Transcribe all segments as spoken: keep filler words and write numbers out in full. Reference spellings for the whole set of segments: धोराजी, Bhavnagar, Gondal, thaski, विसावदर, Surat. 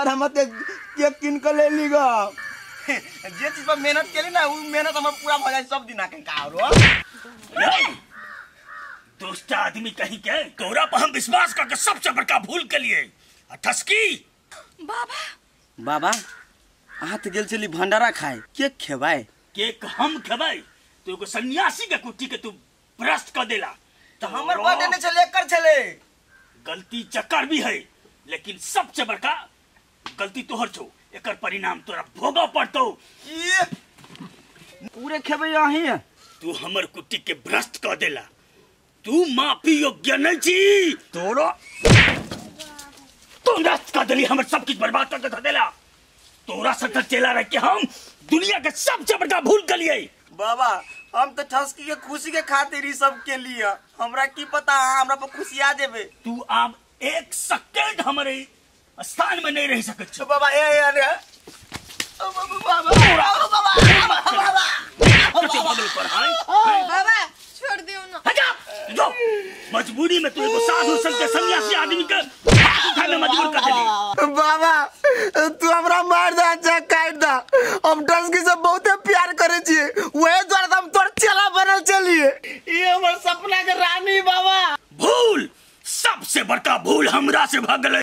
बार हम केक किन के ले लीगा। जे चीज पर मेहनत केली ना उ मेहनत हमर पूरा भ जाई सब दिना के का रो। दोस्त आदमी कहीं के तोरा पर हम विश्वास करके सबसे बड़का भूल के लिए थस्की। बाबा बाबा हाथ गेल चली भंडारा खाए केक खेवाए केक हम खेवाए तो एगो सन्यासी के कुट्टी के तू भ्रष्ट कर देला तो हमर बर्थडे ने चले कर चले गलती चक्कर भी है लेकिन सबसे बड़का गलती तोहर छो एकर परिणाम तोरा भोगा पड़तो। पूरे खेबे आही तू हमर कुट्टी के भ्रष्ट कर देला तू माफी योग्य नहीं छी तोरो तू भ्रष्ट कर देली हमर सब कुछ बर्बाद कर दे देला तोरा सत्ता चला रह के हम दुनिया के सबसे बड़ा भूल कर लिए। बाबा हम तो थस्की के खुशी के खातिर ही सब के लिए हमरा की पता हमरा पर खुशी आ जेबे तू अब एक सेकंड हमारे स्थान में नहीं रह सकत छो। बाबा ए यार ओ बाबा बाबा बाबा बाबा छोड़ दियो ना हट जा मजबूरी में तू एगो साधु संत के सन्यासी आदमी के उठाने मजबूर कर देली। बाबा तू हमरा मार दा जा काट दा हम थस्की से बहुत प्यार करे छिए ओए द्वारा हम तोर चला बनल चलिए ई हमर सपना के रानी। बाबा भूल सबसे बड़का भूल हमरा से भ गेलै।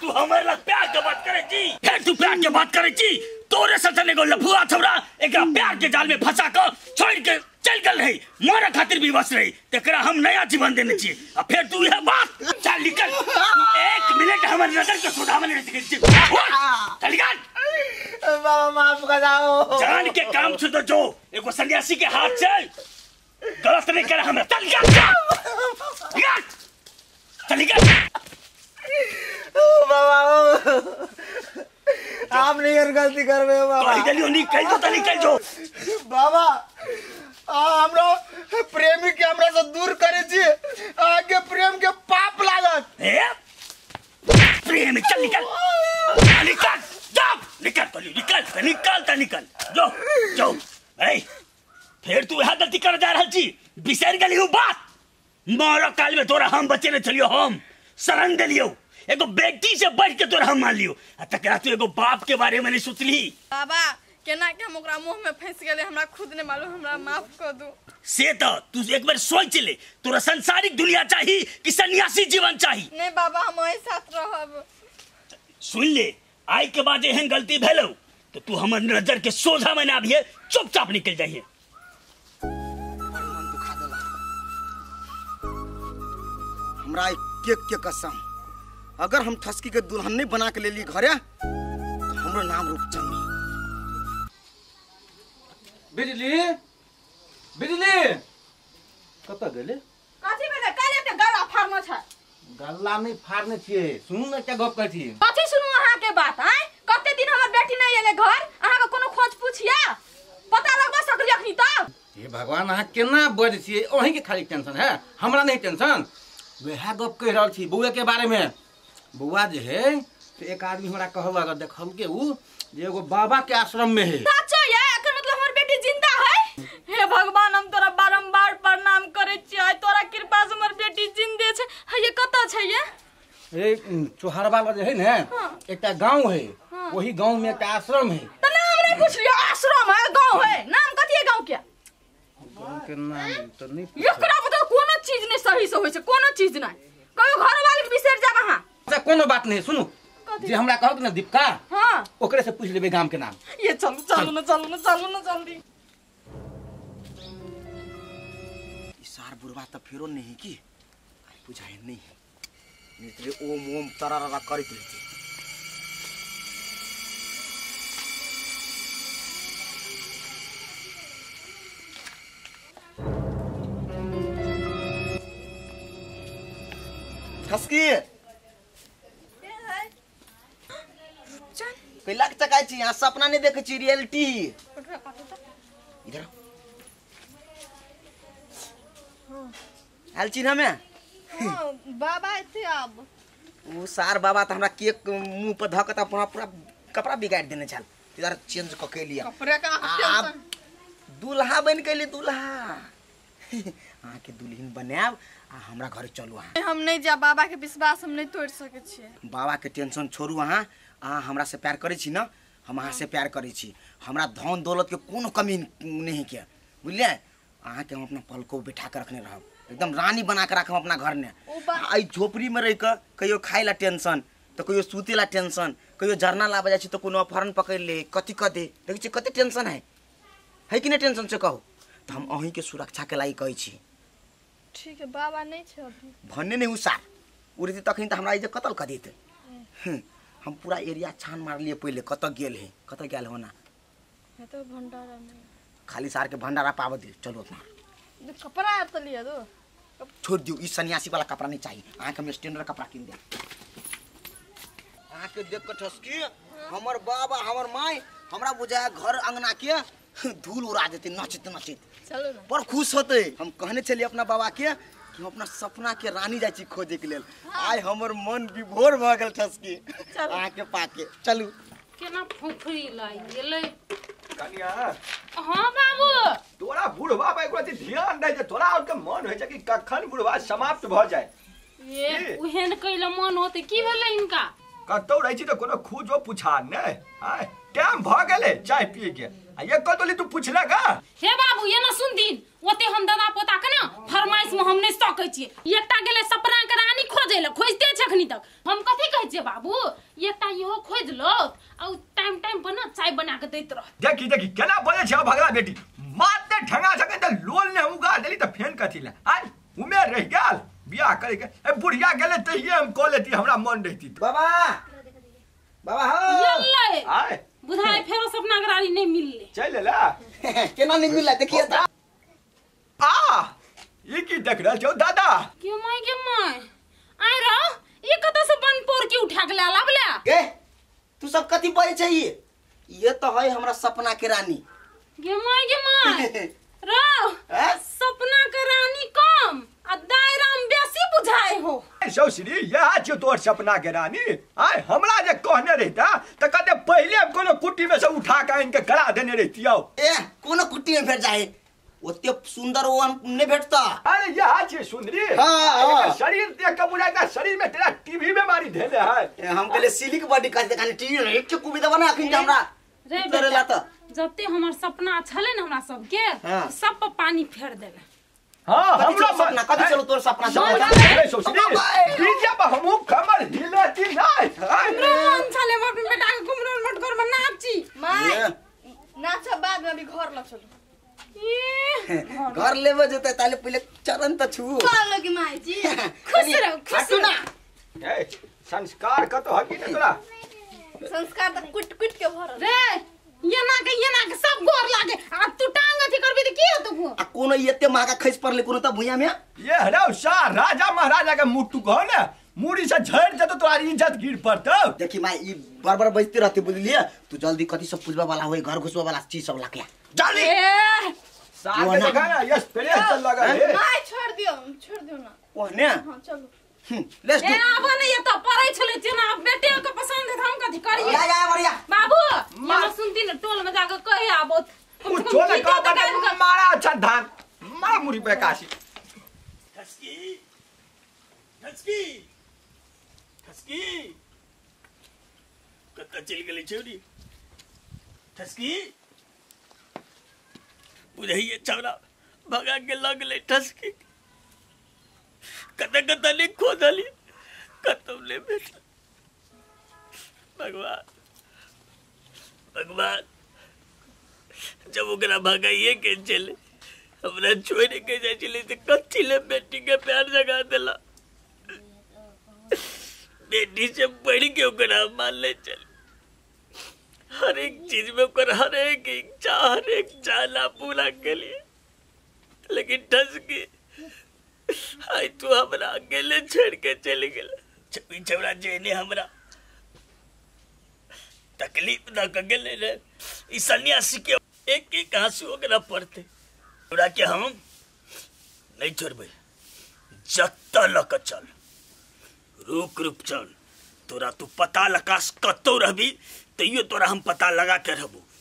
तू हमर लग प्यार के बात करे छी फिर तू प्यार के बात करे छी तोरे सतने एगो लफुआ छौड़ा एकरा प्यार के जाल में फंसा के छोड़ के चल गल रही मोरा खातिर भी बस रही तेकरा हम नया जीवन देने छी आ फिर तू ये बात चल निकल एक मिनट हमर नजर के सुधावन रह सके छी चल निकल। बाबा माफ कर दो जान के काम छू तो जो एगो सन्यासी के हाथ से गलत नहीं करे हम चल निकल चल निकल। बाबा आप नहीं यार गलती करबे बाबा कह दियो निकल तो निकल जो। बाबा हमरो प्रेमी के हमरा से दूर करे छी आगे प्रेम के पाप लागत प्रेम चल निकल निकल जा निकल तो निकल निकलता निकल जो जो ए फिर तू यहां गलती कर जा रहल छी बिसर गेली उ बात मारो काल में तोरा हम बचे न चलियो हम शरण देलियो एगो बेटी से बढ़ के तोरा हम मान लियो आ तकरा तू एगो बाप के बारे में नहीं सोचली। बाबा केना के हम ओकरा मुंह में फंस गेले हमरा खुद ने मालूम हमरा माफ कर दो से तो तू एक बार सोच ले तोरा सांसारिक दुनिया चाही कि सन्यासी जीवन चाही। नहीं बाबा हम ओही साथ रहब सुन ले आई के बाद एहन गलती भेलौ तो तू हमर नजर के सोझा में ना आबिए चुपचाप निकल जाइए। हमरा केक के कसम अगर हम थस्की के दुल्हन नहीं बना के लेली घरे तो हमरो नाम रूप जमी। बिजली बिजली कता गेले काची बेटा काले त गला फाड़ना छ गला नहीं फाड़ने छिए सुनु न क्या गप कहै छी कथि सुनु अहाँ के बात है कते दिन हमर बेटी नहीं एले घर अहाँ के कोनो खोज पूछिया पता लगबा सकली अखनी तब हे भगवान अहाँ केना बज छिए ओही के खाली टेंशन है हमरा नहीं टेंशन वह गप कह रहल छी बुआ के बारे में बुआ जे है एक आदमी हमरा कहलक देखल के उ जे एगो बाबा के आश्रम में है भगवान हम तोरा बारंबार प्रणाम करे छी आय तोरा कृपा से हमर बेटी जिंदे छै हे कता छै ये ए चोहरबा जे है ने एकटा गांव है वही गांव में एकटा आश्रम है त नाम नहीं पूछलियो आश्रम है गांव है नाम कथि है गांव के गांव के नाम त नहीं एकरा बता कोनो चीज नहीं सही से होय छै कोनो चीज नहीं कहियो घर वाले बिसर जाब अहाँ अच्छा कोनो बात नहीं सुनू जे हमरा कहत ने दीपका हां ओकरे से पूछ लेबे गांव के नाम ये चलू चलू न चलू न चलू न जल्दी सार बुरबा त फेरो नहीं की आई बुझाए नहीं नितरे ओम ओम तरररा करत रहती थस्की के है जान कैला के तकाय छी यहां सपना नहीं देखे छी रियलिटी इधर आलची ना में हां बाबा थे अब ओ सार बाबा त हमरा केक मुंह पर धकत अपना पूरा कपड़ा बिगाड़ देने छल इधर चेंज क के लिया कपड़ा का आप दूल्हा बन के लिए दूल्हा अहाँ के दुल्हन बनाब आ हमरा घर चलू। अहाँ हम नहीं जा, बाबा के विश्वास हम नहीं तोड़ सके छे। बाबा के टेंशन छोड़ू, अहाँ अहाँ हमरा से प्यार करे छी न, हम अहाँ से प्यार करे छी। हमरा धन दौलत के कोनो कमी नहीं के, बुझलिए। अहाँ के हम अपना पलको बैठा के रखने रहब, एकदम रानी बना के रखब अपना घर में। आई झोपड़ी में रह कर कहियो खाए ला टेंशन तो कहियो सूते ला टेंशन, कहियो झरना लाबे जाए तो कोनो अपहरण पकड़ ले, कथी कदे देखे छी, कते टेंशन है है कि नहीं। टेंशन से कहू तो हम अहीं के सुरक्षा के लागी कहे छी। ठीक है, बाबा नहीं छे अभी भन्ने नहीं उसार उड़ते तखन तो हमरा इजे कतल कर देते। हम पूरा एरिया छान मार लिए पहले, कत गेल है कत गेल होना है तो भंडारा में खाली सार के भंडारा पाव दे। चलो अपना कपड़ा तो लिया दो, छोड़ दियो ई सन्यासी वाला कपड़ा नहीं चाहिए। आ के हम स्टैंडर्ड कपड़ा किन दे। आ के देख के ठसकी हमर बाबा हमर माई हमरा बुझाया घर अंगना के धूल उड़ा देते नचित नचित। चलो ना पर खुश होते। हम कहने चलिए अपना बाबा के कि हम अपना सपना के रानी जाय छी खोजे के लिए। हाँ। आय हमर मन विभोर भ गेल ठसकी आके पाके। चलू केना फुफरी लाई गेलै कनिया। हां बाबू तोरा बुढ़वा पर एकरा ध्यान दे जे तोरा उनके मन होय छै कि कखन बुढ़वा समाप्त भ जाय। ये उहेन कइले मन होते की भेलै इनका। कतौ रह छी त कोनो खोजो पुछा नै। हाय टाइम भ गेलै चाय पिए के। आ ये कतोली तू पूछला का हे बाबू। ये ना सुन दिन ओते हम दादा पोता के ना फरमाइश में हम नहीं सकै छी। एकटा गेले सपना के रानी खोजै ल, खोजते छखनी तक हम कथि कहै छी बाबू। एकटा इहो खोज लो आ टाइम टाइम पर ना चाय बना के दैत रह। देखी देखी केना बजे छ भगला बेटी, माते ठंगा छके त लोल ने उगा देली त फेन कथि ल। आज उमे रह गेल बियाह करे के ए बुढ़िया गेले तहिए हम क लेती हमरा मन रहती। बाबा बाबा हो यल्ले आय बुधाई फेरो सपना करारी नहीं मिलले चल ला केना नहीं मिलला। देखिए ता आ ई की देख रहल छौ दादा के माय के माय आइ रो ई कत से बन पोर की उठा के लाला बला गे तू सब कथि बजे चाहिए। ये तो है हमरा सपना के रानी गे माय के माय रो आ? सपना के रानी कम आ दायरा में बेसी बुझाए हो। सौ श्री यह छ तोर सपना के रानी। आय हमरा जे कहने रहता त कते पहले हम कोनो कुट्टी में से उठा के इनके करा देने रहती। आओ ए कोनो कुट्टी में फेर जाए ओते सुंदर ओ ने भेटता। अरे यह छ सुंदरी। हां शरीर देख के बुझाए का शरीर में तेरा टीवी में मारी धेले है। हम कहले सिलिक बॉडी का देखाने टीवी में एक कुबी दवा ना अखिन हमरा रे करेला। त जब ते हमर सपना छले न हमरा सब के सब पर पानी फेर देले। हां हमरा सपना कथि चलो तोर सपना चलो सोचनी बीजा पर हम कमर हिलती नहीं। हमरा मन चले हम अपने बेटा के घुमरन मत कर में नाची माय नाच बाद में भी घर ल चलो। ये घर लेबे जते ताले पहले चरण त छू बोलो की माय जी खुश रहो खुश ना। ए संस्कार क तो हकी न तोरा संस्कार त कुट कुट के भर रे येना के येना के सब गोर लागे। आ तू टांग अथि करबी त की होत भो। आ कोनो एते मागा खैस पड़ले कोनो त भुइया में ये हराव सा राजा महाराजा के मुट्टू कह न मुड़ी से झड़ जतो तोरी इज्जत गिर पड़तौ। देखि माय ई बरबर बजते रहते बुझलिए। तू जल्दी कथि सब पूजबा वाला होय घर घुसबा वाला चीज सब लाके जल्दी साग के देखा न यस पेले चल लगा है। माय छोड़ दियो छोड़ दियो ना ओने। हां चलो लेट्स डू। ए आब न ये त परै छले जेना बेटे के पसंद है हम कथि करिए। जा जा बढ़िया बाबू मां सुनती न टोल में जाके कहे आबो तू चोले का बता मारा अच्छा धान मारा मुरी पे काशी। थस्की थस्की थस्की कत चल गेली छौरी थस्की बुझैये चौरा भगा के लग ले। थस्की कत कत ले खोजली कतौ ले भेटल। भगवान भगवान जब ओकरा भगाइए के चले हमरा छोड़े के जाए चले तो कथी ले बेटी के प्यार जगा दिला। बेटी से बढ़ के ओकरा मान ले चले। हर एक चीज में ओकरा हर एक इच्छा हर एक चाहना पूरा के लिए। लेकिन ठसकी आई तू हमरा अकेले छोड़ के चले गेला। छपी छवरा जेने हमरा तकलीफ न कगले रे ई सन्यासी के एक एक आंसू ओकरा पड़ते। तोरा के हम नहीं छोड़बे जत्ता लक चल रुक रुक चल। तोरा तू पता लकास कतौ रहबी तइयो तोरा हम पता लगा के रहबो।